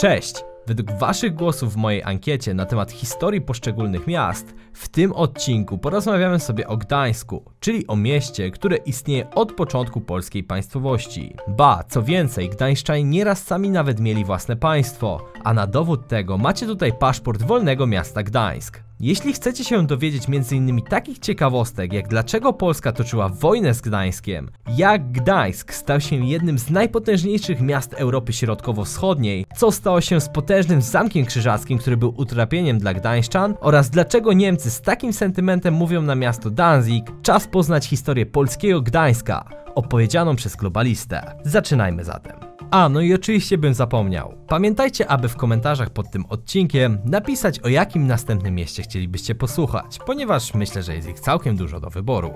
Cześć! Według waszych głosów w mojej ankiecie na temat historii poszczególnych miast, w tym odcinku porozmawiamy sobie o Gdańsku, czyli o mieście, które istnieje od początku polskiej państwowości. Ba, co więcej, gdańszczanie nieraz sami nawet mieli własne państwo, a na dowód tego macie tutaj paszport Wolnego Miasta Gdańsk. Jeśli chcecie się dowiedzieć m.in. takich ciekawostek, jak dlaczego Polska toczyła wojnę z Gdańskiem, jak Gdańsk stał się jednym z najpotężniejszych miast Europy Środkowo-Wschodniej, co stało się z potężnym zamkiem krzyżackim, który był utrapieniem dla gdańszczan, oraz dlaczego Niemcy z takim sentymentem mówią na miasto Danzig, czas poznać historię polskiego Gdańska, opowiedzianą przez globalistę. Zaczynajmy zatem. A, no i oczywiście bym zapomniał. Pamiętajcie, aby w komentarzach pod tym odcinkiem napisać, o jakim następnym mieście chcielibyście posłuchać, ponieważ myślę, że jest ich całkiem dużo do wyboru.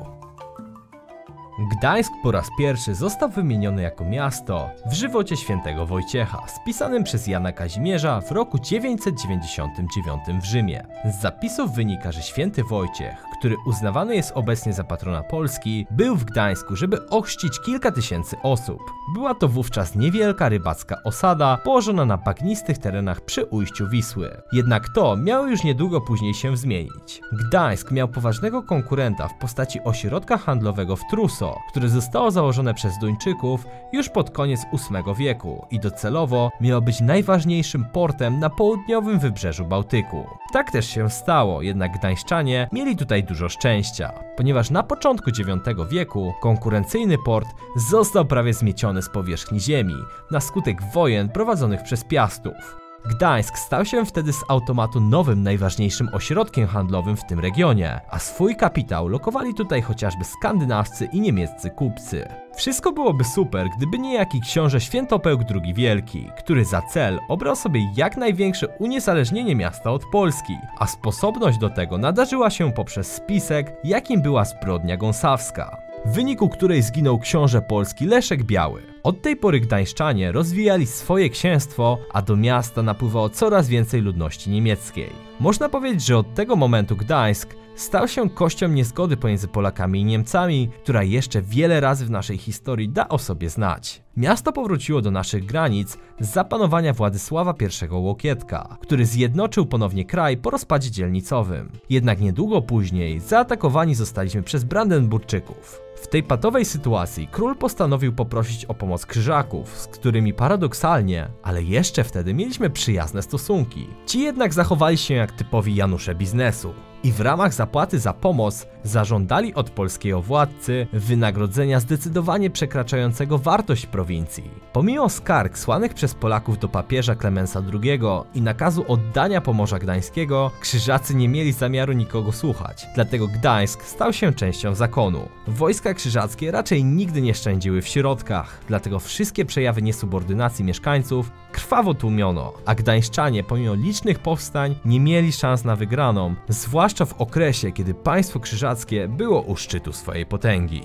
Gdańsk po raz pierwszy został wymieniony jako miasto w żywocie świętego Wojciecha, spisanym przez Jana Kazimierza w roku 999 w Rzymie. Z zapisów wynika, że święty Wojciech, który uznawany jest obecnie za patrona Polski, był w Gdańsku, żeby ochrzcić kilka tysięcy osób. Była to wówczas niewielka rybacka osada położona na bagnistych terenach przy ujściu Wisły. Jednak to miało już niedługo później się zmienić. Gdańsk miał poważnego konkurenta w postaci ośrodka handlowego w Truso, które zostało założone przez Duńczyków już pod koniec VIII wieku i docelowo miało być najważniejszym portem na południowym wybrzeżu Bałtyku. Tak też się stało, jednak gdańszczanie mieli tutaj dużo szczęścia, ponieważ na początku IX wieku konkurencyjny port został prawie zmieciony z powierzchni ziemi na skutek wojen prowadzonych przez Piastów. Gdańsk stał się wtedy z automatu nowym, najważniejszym ośrodkiem handlowym w tym regionie, a swój kapitał lokowali tutaj chociażby skandynawscy i niemieccy kupcy. Wszystko byłoby super, gdyby nie jaki książę Świętopełk II Wielki, który za cel obrał sobie jak największe uniezależnienie miasta od Polski, a sposobność do tego nadarzyła się poprzez spisek, jakim była zbrodnia gąsawska, w wyniku której zginął książę polski Leszek Biały. Od tej pory gdańszczanie rozwijali swoje księstwo, a do miasta napływało coraz więcej ludności niemieckiej. Można powiedzieć, że od tego momentu Gdańsk stał się kością niezgody pomiędzy Polakami i Niemcami, która jeszcze wiele razy w naszej historii da o sobie znać. Miasto powróciło do naszych granic z zapanowania Władysława I Łokietka, który zjednoczył ponownie kraj po rozpadzie dzielnicowym. Jednak niedługo później zaatakowani zostaliśmy przez Brandenburczyków. W tej patowej sytuacji król postanowił poprosić o pomoc Krzyżaków, z którymi paradoksalnie, ale jeszcze wtedy mieliśmy przyjazne stosunki. Ci jednak zachowali się jak typowi Janusze biznesu i w ramach zapłaty za pomoc zażądali od polskiego władcy wynagrodzenia zdecydowanie przekraczającego wartość prowincji. Pomimo skarg słanych przez Polaków do papieża Klemensa II i nakazu oddania Pomorza Gdańskiego, Krzyżacy nie mieli zamiaru nikogo słuchać, dlatego Gdańsk stał się częścią zakonu. Wojska krzyżackie raczej nigdy nie szczędziły w środkach, dlatego wszystkie przejawy niesubordynacji mieszkańców krwawo tłumiono, a gdańszczanie pomimo licznych powstań nie mieli szans na wygraną, zwłaszcza w okresie, kiedy państwo krzyżackie było u szczytu swojej potęgi.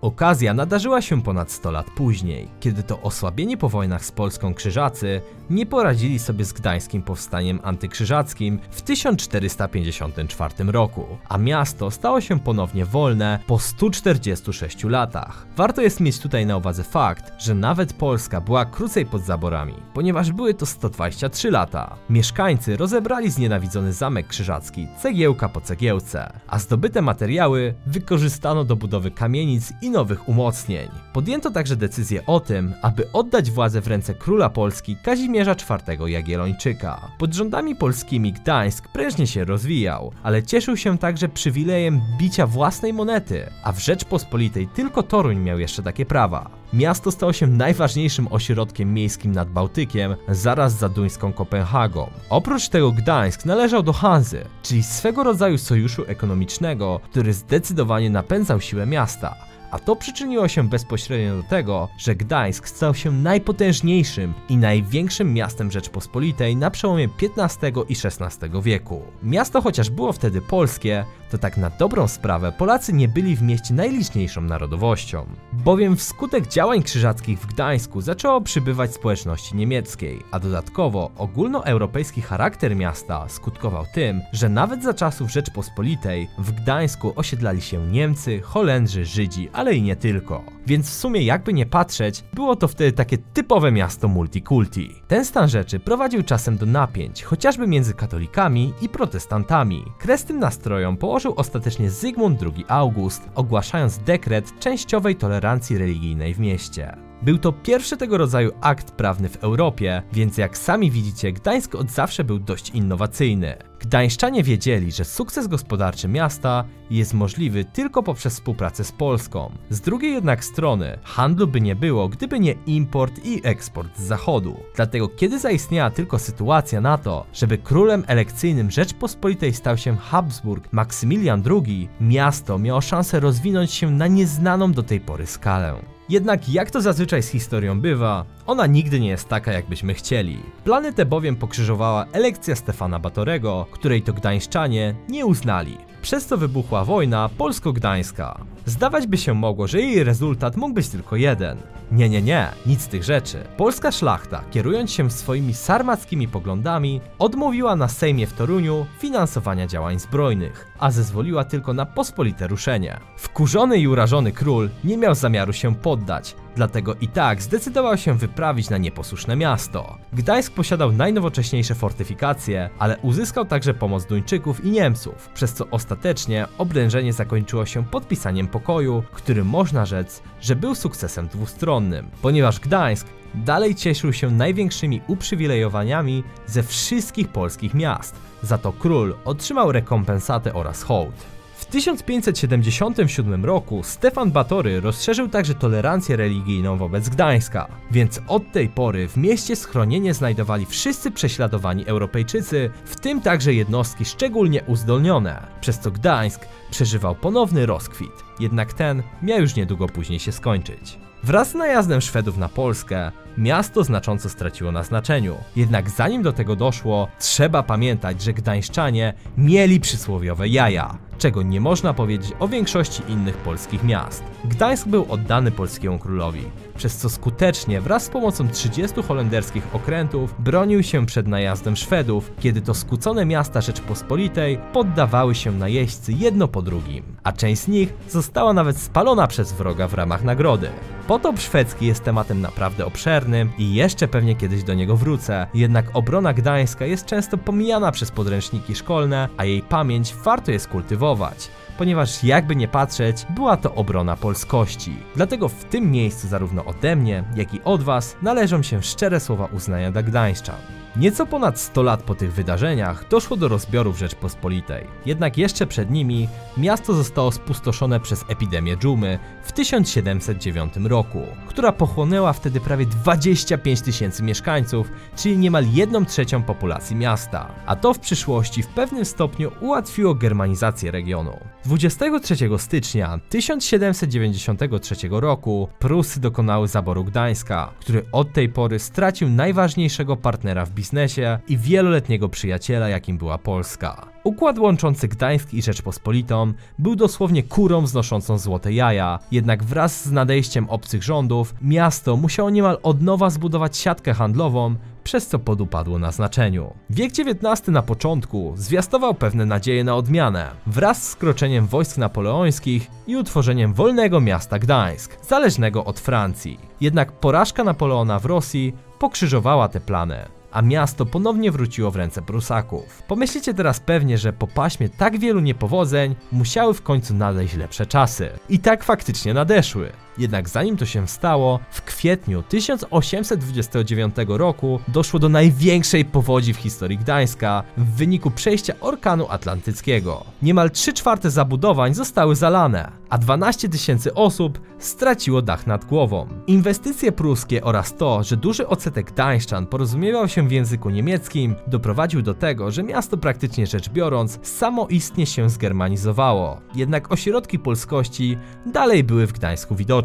Okazja nadarzyła się ponad 100 lat później, kiedy to osłabieni po wojnach z Polską krzyżacy nie poradzili sobie z gdańskim powstaniem antykrzyżackim w 1454 roku, a miasto stało się ponownie wolne po 146 latach. Warto jest mieć tutaj na uwadze fakt, że nawet Polska była krócej pod zaborami, ponieważ były to 123 lata. Mieszkańcy rozebrali znienawidzony zamek krzyżacki cegiełka po cegiełce, a zdobyte materiały wykorzystano do budowy kamienic i nowych umocnień. Podjęto także decyzję o tym, aby oddać władzę w ręce króla Polski Kazimierza IV Jagiellończyka. Pod rządami polskimi Gdańsk prężnie się rozwijał, ale cieszył się także przywilejem bicia własnej monety, a w Rzeczpospolitej tylko Toruń miał jeszcze takie prawa. Miasto stało się najważniejszym ośrodkiem miejskim nad Bałtykiem, zaraz za duńską Kopenhagą. Oprócz tego Gdańsk należał do Hanzy, czyli swego rodzaju sojuszu ekonomicznego, który zdecydowanie napędzał siłę miasta. A to przyczyniło się bezpośrednio do tego, że Gdańsk stał się najpotężniejszym i największym miastem Rzeczpospolitej na przełomie XV i XVI wieku. Miasto chociaż było wtedy polskie, to tak na dobrą sprawę Polacy nie byli w mieście najliczniejszą narodowością, bowiem wskutek działań krzyżackich w Gdańsku zaczęło przybywać społeczności niemieckiej, a dodatkowo ogólnoeuropejski charakter miasta skutkował tym, że nawet za czasów Rzeczpospolitej w Gdańsku osiedlali się Niemcy, Holendrzy, Żydzi, ale i nie tylko. Więc w sumie jakby nie patrzeć, było to wtedy takie typowe miasto multikulti. Ten stan rzeczy prowadził czasem do napięć, chociażby między katolikami i protestantami. Kres tym nastrojom położył ostatecznie Zygmunt II August, ogłaszając dekret częściowej tolerancji religijnej w mieście. Był to pierwszy tego rodzaju akt prawny w Europie, więc jak sami widzicie, Gdańsk od zawsze był dość innowacyjny. Gdańszczanie wiedzieli, że sukces gospodarczy miasta jest możliwy tylko poprzez współpracę z Polską. Z drugiej jednak strony, handlu by nie było, gdyby nie import i eksport z zachodu. Dlatego kiedy zaistniała tylko sytuacja na to, żeby królem elekcyjnym Rzeczpospolitej stał się Habsburg Maksymilian II, miasto miało szansę rozwinąć się na nieznaną do tej pory skalę. Jednak jak to zazwyczaj z historią bywa, ona nigdy nie jest taka, jakbyśmy chcieli. Plany te bowiem pokrzyżowała elekcja Stefana Batorego, której to gdańszczanie nie uznali. Przez co wybuchła wojna polsko-gdańska. Zdawać by się mogło, że jej rezultat mógł być tylko jeden. Nie, nic z tych rzeczy. Polska szlachta, kierując się swoimi sarmackimi poglądami, odmówiła na Sejmie w Toruniu finansowania działań zbrojnych, a zezwoliła tylko na pospolite ruszenie. Wkurzony i urażony król nie miał zamiaru się poddać, dlatego i tak zdecydował się wyprawić na nieposłuszne miasto. Gdańsk posiadał najnowocześniejsze fortyfikacje, ale uzyskał także pomoc Duńczyków i Niemców, przez co ostatecznie oblężenie zakończyło się podpisaniem pokoju, który można rzec, że był sukcesem dwustronnym, ponieważ Gdańsk dalej cieszył się największymi uprzywilejowaniami ze wszystkich polskich miast, za to król otrzymał rekompensatę oraz hołd. W 1577 roku Stefan Batory rozszerzył także tolerancję religijną wobec Gdańska, więc od tej pory w mieście schronienie znajdowali wszyscy prześladowani Europejczycy, w tym także jednostki szczególnie uzdolnione, przez co Gdańsk przeżywał ponowny rozkwit, jednak ten miał już niedługo później się skończyć. Wraz z najazdem Szwedów na Polskę, miasto znacząco straciło na znaczeniu. Jednak zanim do tego doszło, trzeba pamiętać, że gdańszczanie mieli przysłowiowe jaja, czego nie można powiedzieć o większości innych polskich miast. Gdańsk był oddany polskiemu królowi, przez co skutecznie wraz z pomocą 30 holenderskich okrętów bronił się przed najazdem Szwedów, kiedy to skłócone miasta Rzeczpospolitej poddawały się najeźdźcy jedno po drugim, a część z nich została nawet spalona przez wroga w ramach nagrody. Potop szwedzki jest tematem naprawdę obszernym i jeszcze pewnie kiedyś do niego wrócę, jednak obrona Gdańska jest często pomijana przez podręczniki szkolne, a jej pamięć warto jest kultywować, ponieważ jakby nie patrzeć, była to obrona polskości. Dlatego w tym miejscu zarówno ode mnie, jak i od was należą się szczere słowa uznania dla gdańszczan. Nieco ponad 100 lat po tych wydarzeniach doszło do rozbiorów Rzeczpospolitej. Jednak jeszcze przed nimi miasto zostało spustoszone przez epidemię dżumy w 1709 roku, która pochłonęła wtedy prawie 25 000 mieszkańców, czyli niemal 1/3 populacji miasta. A to w przyszłości w pewnym stopniu ułatwiło germanizację regionu. 23 stycznia 1793 roku Prusy dokonały zaboru Gdańska, który od tej pory stracił najważniejszego partnera w biznesie i wieloletniego przyjaciela, jakim była Polska. Układ łączący Gdańsk i Rzeczpospolitą był dosłownie kurą wznoszącą złote jaja, jednak wraz z nadejściem obcych rządów miasto musiało niemal od nowa zbudować siatkę handlową, przez co podupadło na znaczeniu. Wiek XIX na początku zwiastował pewne nadzieje na odmianę, wraz z skroczeniem wojsk napoleońskich i utworzeniem wolnego miasta Gdańsk, zależnego od Francji. Jednak porażka Napoleona w Rosji pokrzyżowała te plany, a miasto ponownie wróciło w ręce Prusaków. Pomyślicie teraz pewnie, że po paśmie tak wielu niepowodzeń musiały w końcu nadejść lepsze czasy. I tak faktycznie nadeszły. Jednak zanim to się stało, w kwietniu 1829 roku doszło do największej powodzi w historii Gdańska w wyniku przejścia Orkanu Atlantyckiego. Niemal 3/4 zabudowań zostały zalane, a 12 000 osób straciło dach nad głową. Inwestycje pruskie oraz to, że duży odsetek gdańszczan porozumiewał się w języku niemieckim, doprowadził do tego, że miasto praktycznie rzecz biorąc samoistnie się zgermanizowało. Jednak ośrodki polskości dalej były w Gdańsku widoczne.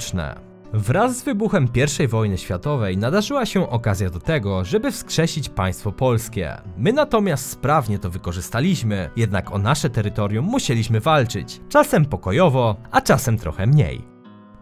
Wraz z wybuchem I wojny światowej nadarzyła się okazja do tego, żeby wskrzesić państwo polskie. My natomiast sprawnie to wykorzystaliśmy, jednak o nasze terytorium musieliśmy walczyć, czasem pokojowo, a czasem trochę mniej.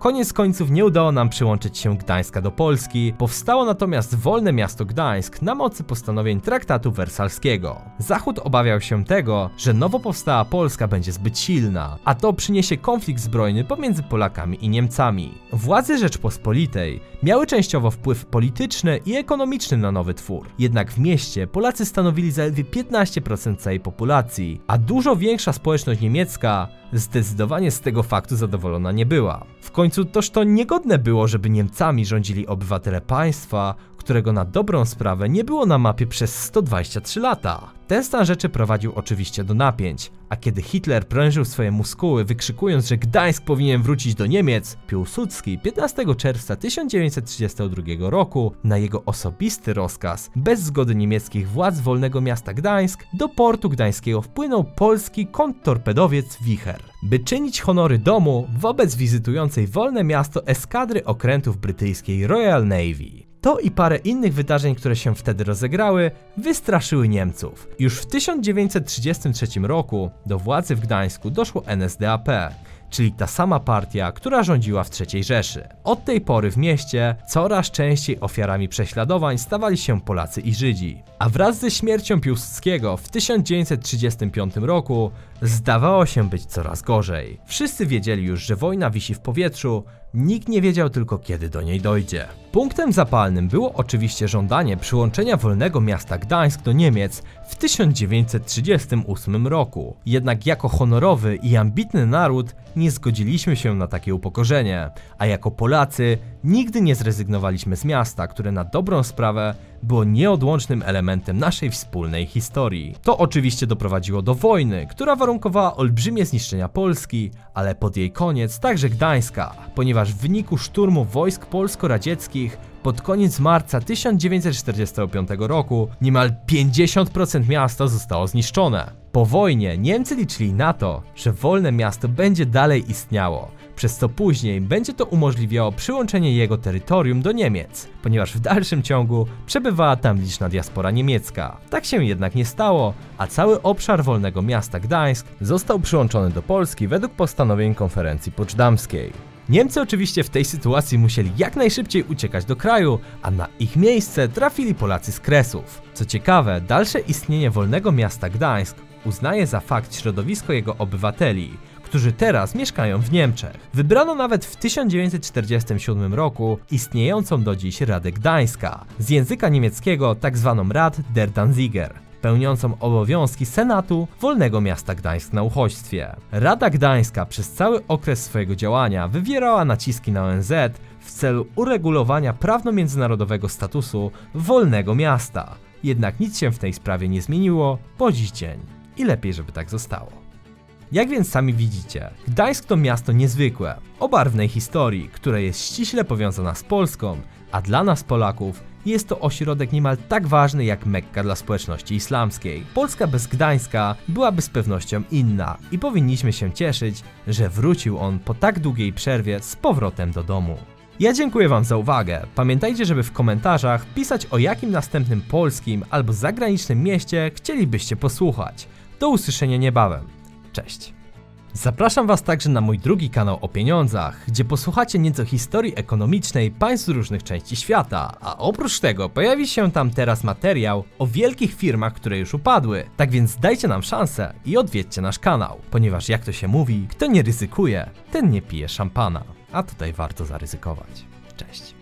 Koniec końców nie udało nam przyłączyć się Gdańska do Polski, powstało natomiast Wolne Miasto Gdańsk na mocy postanowień Traktatu Wersalskiego. Zachód obawiał się tego, że nowo powstała Polska będzie zbyt silna, a to przyniesie konflikt zbrojny pomiędzy Polakami i Niemcami. Władze Rzeczpospolitej miały częściowo wpływ polityczny i ekonomiczny na nowy twór, jednak w mieście Polacy stanowili zaledwie 15% całej populacji, a dużo większa społeczność niemiecka zdecydowanie z tego faktu zadowolona nie była. W końcu toż to niegodne było, żeby Niemcami rządzili obywatele państwa, którego na dobrą sprawę nie było na mapie przez 123 lata. Ten stan rzeczy prowadził oczywiście do napięć, a kiedy Hitler prężył swoje muskuły wykrzykując, że Gdańsk powinien wrócić do Niemiec, Piłsudski 15 czerwca 1932 roku na jego osobisty rozkaz, bez zgody niemieckich władz Wolnego Miasta Gdańsk, do portu gdańskiego wpłynął polski kontrtorpedowiec Wicher, by czynić honory domu wobec wizytującej Wolne Miasto eskadry okrętów brytyjskiej Royal Navy. To i parę innych wydarzeń, które się wtedy rozegrały, wystraszyły Niemców. Już w 1933 roku do władzy w Gdańsku doszło NSDAP, czyli ta sama partia, która rządziła w III Rzeszy. Od tej pory w mieście coraz częściej ofiarami prześladowań stawali się Polacy i Żydzi. A wraz ze śmiercią Piłsudskiego w 1935 roku zdawało się być coraz gorzej. Wszyscy wiedzieli już, że wojna wisi w powietrzu, nikt nie wiedział tylko, kiedy do niej dojdzie. Punktem zapalnym było oczywiście żądanie przyłączenia Wolnego Miasta Gdańsk do Niemiec w 1938 roku. Jednak jako honorowy i ambitny naród nie zgodziliśmy się na takie upokorzenie, a jako Polacy nigdy nie zrezygnowaliśmy z miasta, które na dobrą sprawę było nieodłącznym elementem naszej wspólnej historii. To oczywiście doprowadziło do wojny, która warunkowała olbrzymie zniszczenia Polski, ale pod jej koniec także Gdańska, ponieważ w wyniku szturmu wojsk polsko-radzieckich pod koniec marca 1945 roku niemal 50% miasta zostało zniszczone. Po wojnie Niemcy liczyli na to, że Wolne Miasto będzie dalej istniało, przez co później będzie to umożliwiało przyłączenie jego terytorium do Niemiec, ponieważ w dalszym ciągu przebywała tam liczna diaspora niemiecka. Tak się jednak nie stało, a cały obszar Wolnego Miasta Gdańsk został przyłączony do Polski według postanowień konferencji poczdamskiej. Niemcy oczywiście w tej sytuacji musieli jak najszybciej uciekać do kraju, a na ich miejsce trafili Polacy z Kresów. Co ciekawe, dalsze istnienie Wolnego Miasta Gdańsk uznaje za fakt środowisko jego obywateli, którzy teraz mieszkają w Niemczech. Wybrano nawet w 1947 roku istniejącą do dziś Radę Gdańska, z języka niemieckiego tak zwaną Rat der Danziger, pełniącą obowiązki Senatu Wolnego Miasta Gdańsk na uchodźstwie. Rada Gdańska przez cały okres swojego działania wywierała naciski na ONZ w celu uregulowania prawno-międzynarodowego statusu Wolnego Miasta. Jednak nic się w tej sprawie nie zmieniło po dziś dzień i lepiej, żeby tak zostało. Jak więc sami widzicie, Gdańsk to miasto niezwykłe, o barwnej historii, która jest ściśle powiązana z Polską, a dla nas Polaków jest to ośrodek niemal tak ważny jak Mekka dla społeczności islamskiej. Polska bez Gdańska byłaby z pewnością inna i powinniśmy się cieszyć, że wrócił on po tak długiej przerwie z powrotem do domu. Ja dziękuję wam za uwagę. Pamiętajcie, żeby w komentarzach pisać, o jakim następnym polskim albo zagranicznym mieście chcielibyście posłuchać. Do usłyszenia niebawem. Cześć. Zapraszam was także na mój drugi kanał o pieniądzach, gdzie posłuchacie nieco historii ekonomicznej państw z różnych części świata, a oprócz tego pojawi się tam teraz materiał o wielkich firmach, które już upadły. Tak więc dajcie nam szansę i odwiedźcie nasz kanał, ponieważ jak to się mówi, kto nie ryzykuje, ten nie pije szampana, a tutaj warto zaryzykować. Cześć.